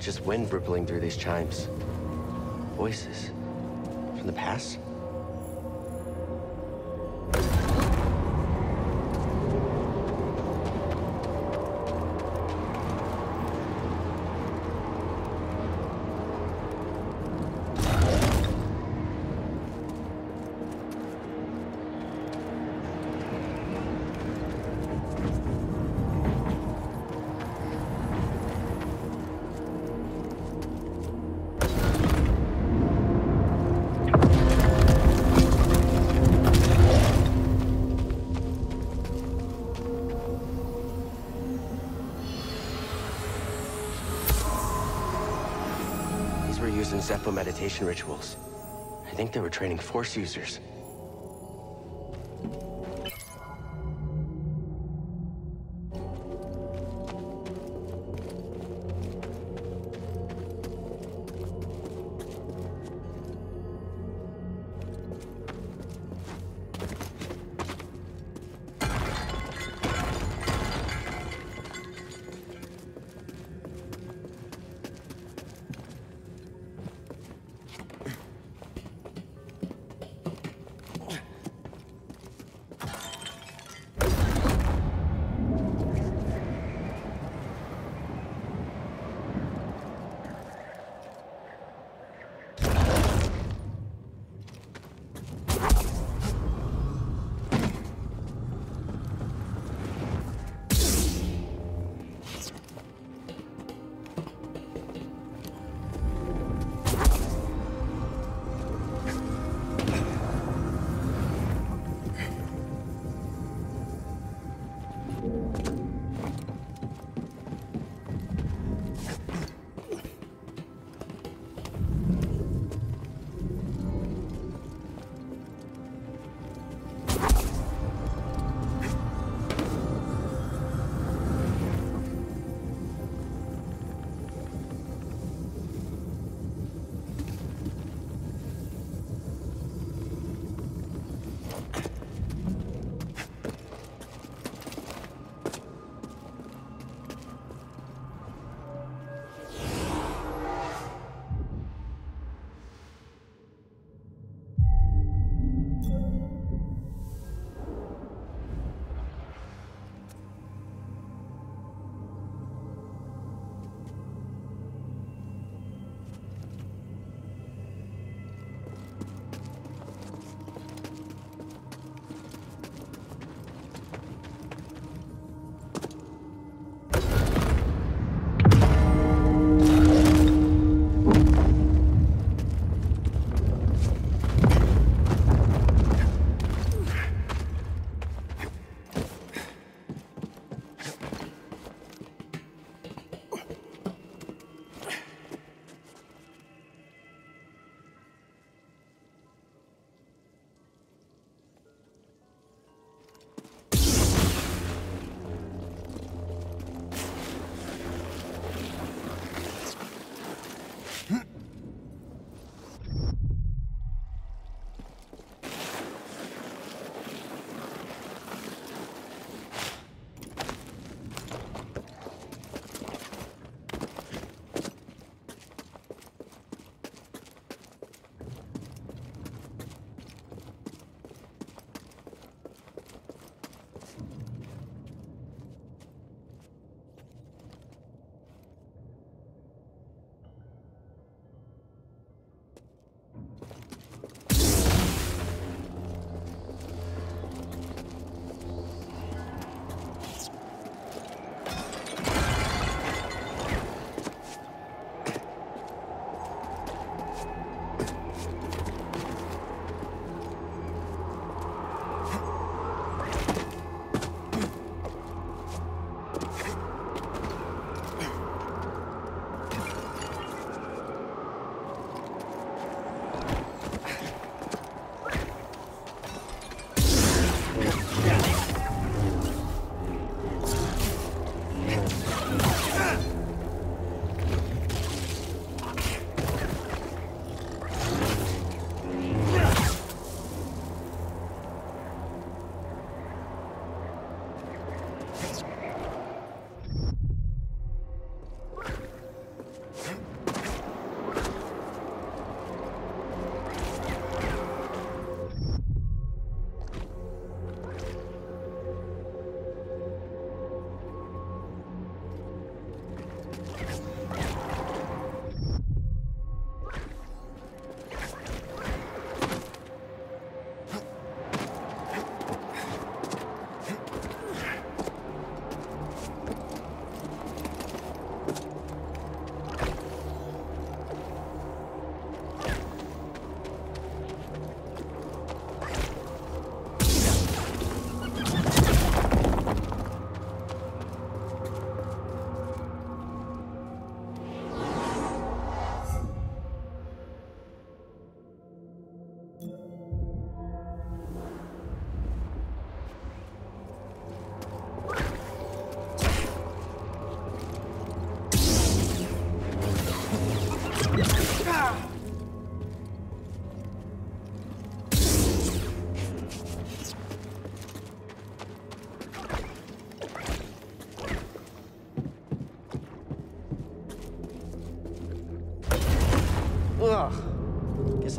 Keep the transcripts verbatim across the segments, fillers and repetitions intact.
not just wind rippling through these chimes. Voices from the past? Zeffo meditation rituals. I think they were training Force users.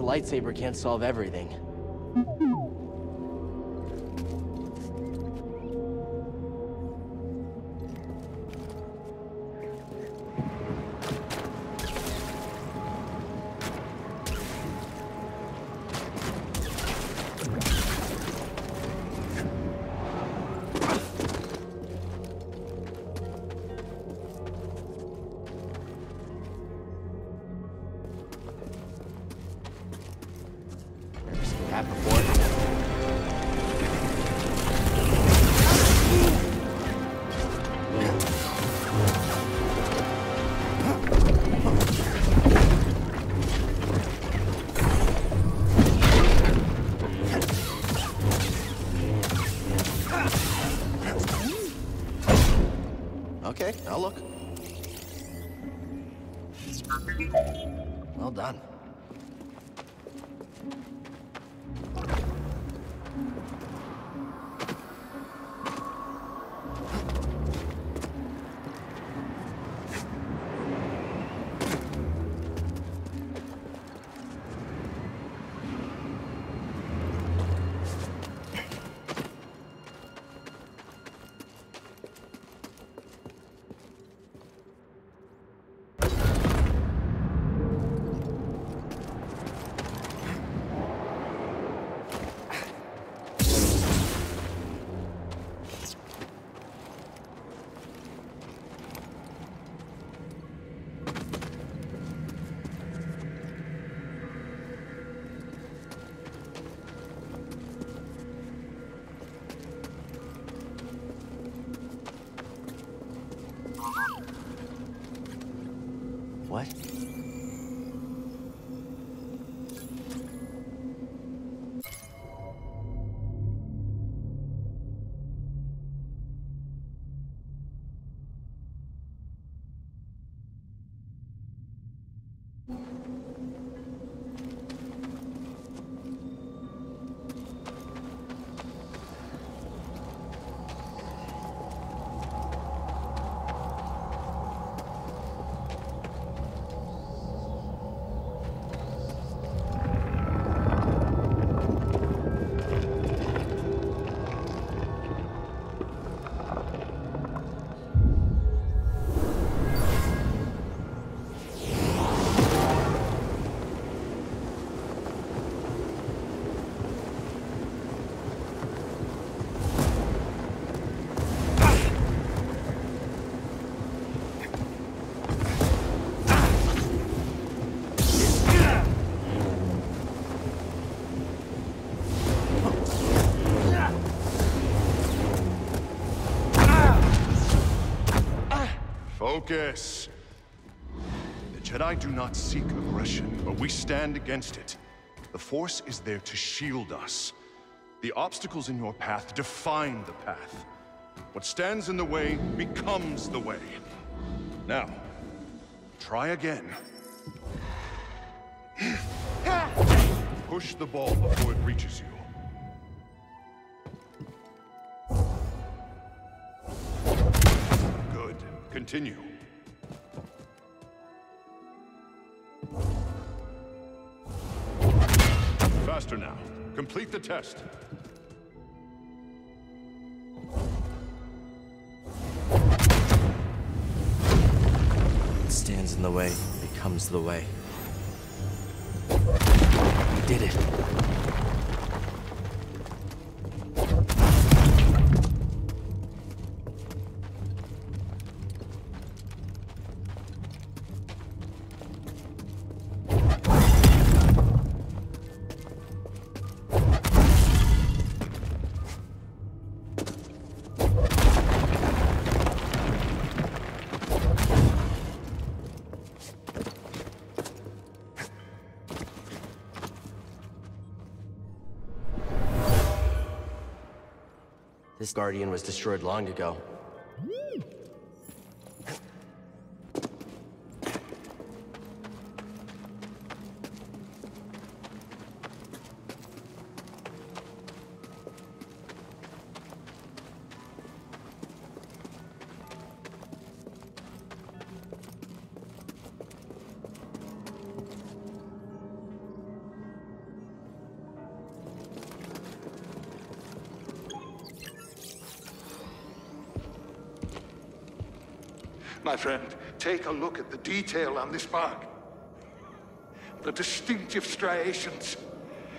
a lightsaber can't solve everything. Okay, I'll look. Well done. What? Focus. The Jedi do not seek aggression, but we stand against it. The Force is there to shield us. The obstacles in your path define the path. What stands in the way becomes the way. Now, try again. Push the ball before it reaches you. Continue. Faster now. Complete the test. What stands in the way becomes the way. We did it. This Guardian was destroyed long ago. my friend, take a look at the detail on this bark. The distinctive striations.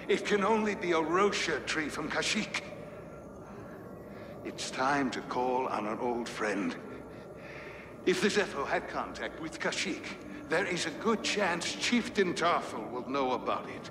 It can only be a Rocha tree from Kashyyyk. It's time to call on an old friend. If the Zeffo had contact with Kashyyyk, there is a good chance Chieftain Tarfel will know about it.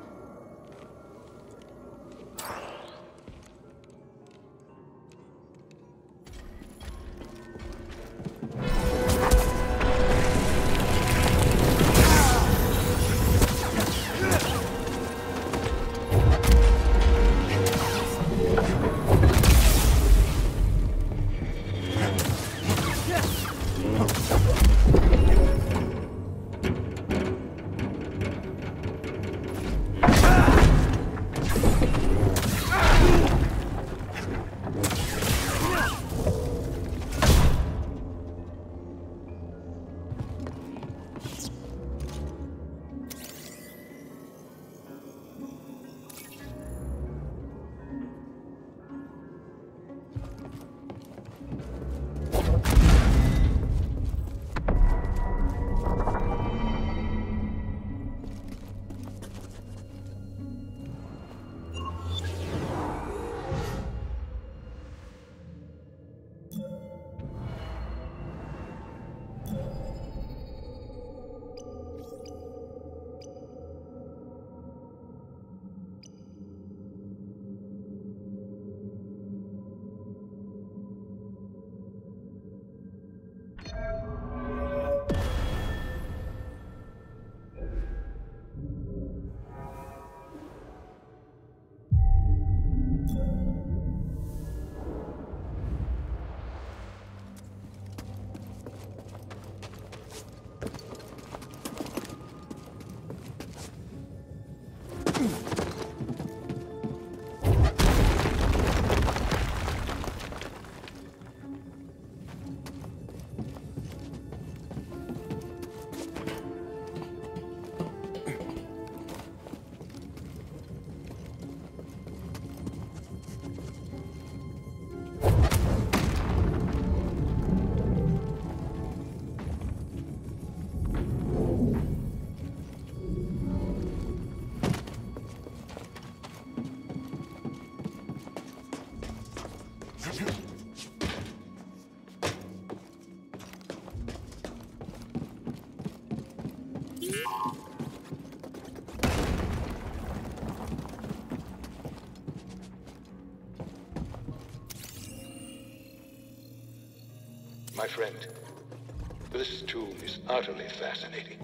My friend, this tomb is utterly fascinating.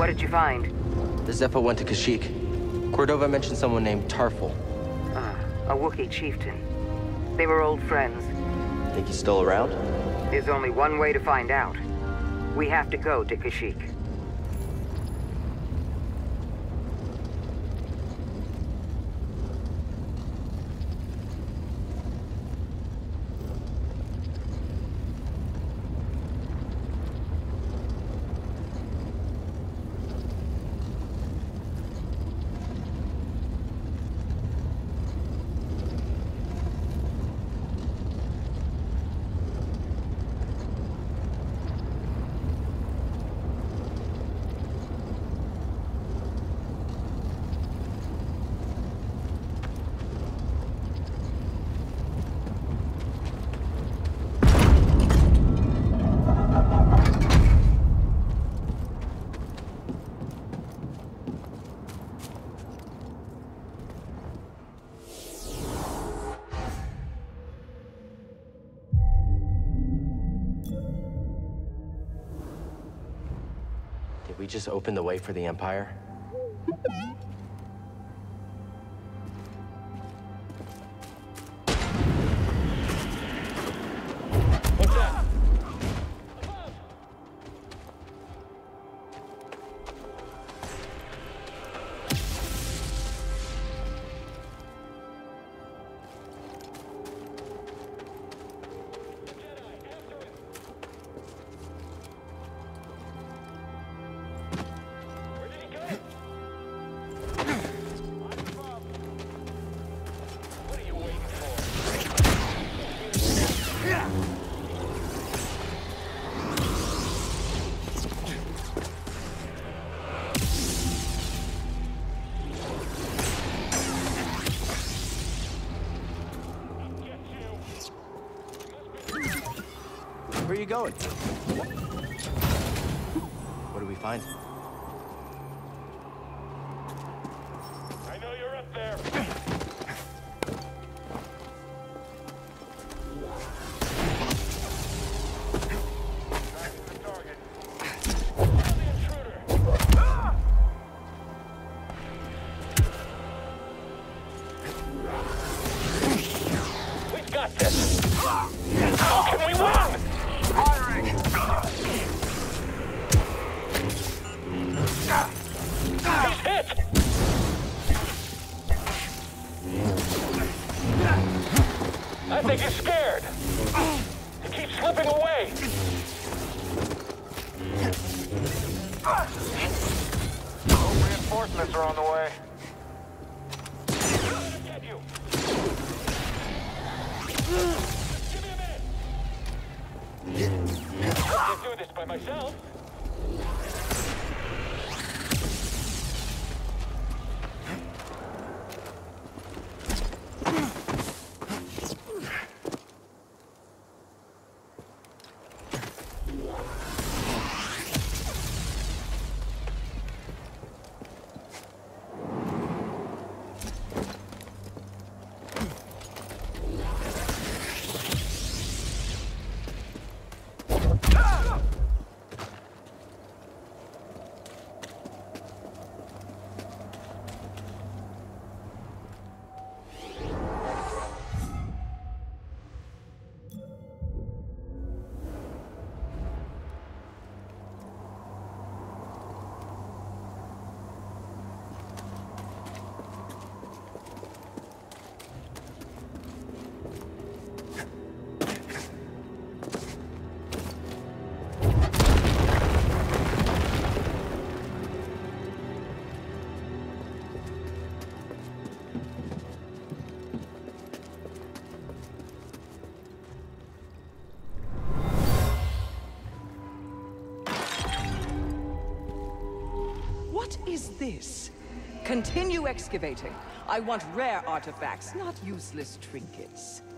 What did you find? The Zeffo went to Kashyyyk. Cordova mentioned someone named Tarfful. Ah, a Wookiee chieftain. They were old friends. Think he's still around? There's only one way to find out. We have to go to Kashyyyk. We just opened the way for the Empire. What's that? Where are you going? What do we find? I know you're up there. Tracking the target. Found the intruder. Ah! We've got this. Ah! How can we win? I think he's scared. He keeps slipping away. Oh, reinforcements are on the way. I'm gonna get you. Just give me a minute. I can't do this by myself. What is this? Continue excavating. I want rare artifacts, not useless trinkets.